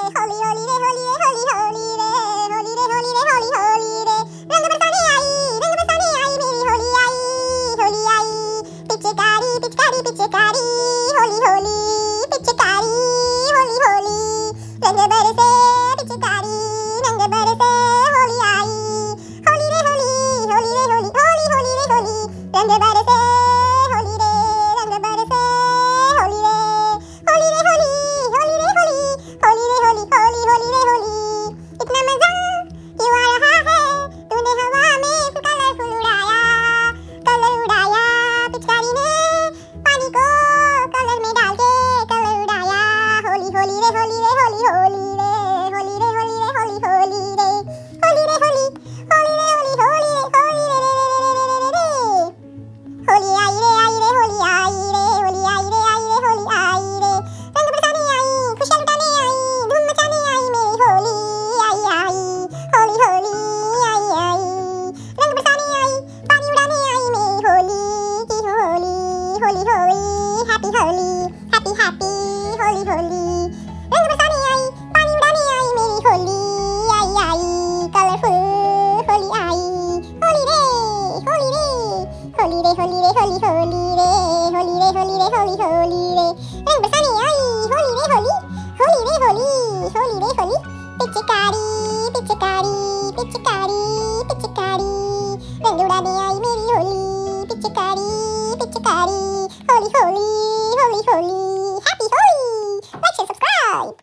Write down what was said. Holi holi re holi re holi holi re holi re holi re holi holi re rang bersane ai meri holi ai pichkari pichkari pichkari holi holi pichkari holi holi rang berse pichkari rang berse holi ai holi re holi holi holi re holi rang berse holi re rang berse holi re holi re holi happy holi holi rang bersane ai pani udane ai meri holi ai ai colorful holi ai holi re holi re holi re holi re holi holi re holi re holi re holi holi re rang bersane ai holi re holi holi re holi holi re holi pichkari pichkari pichkari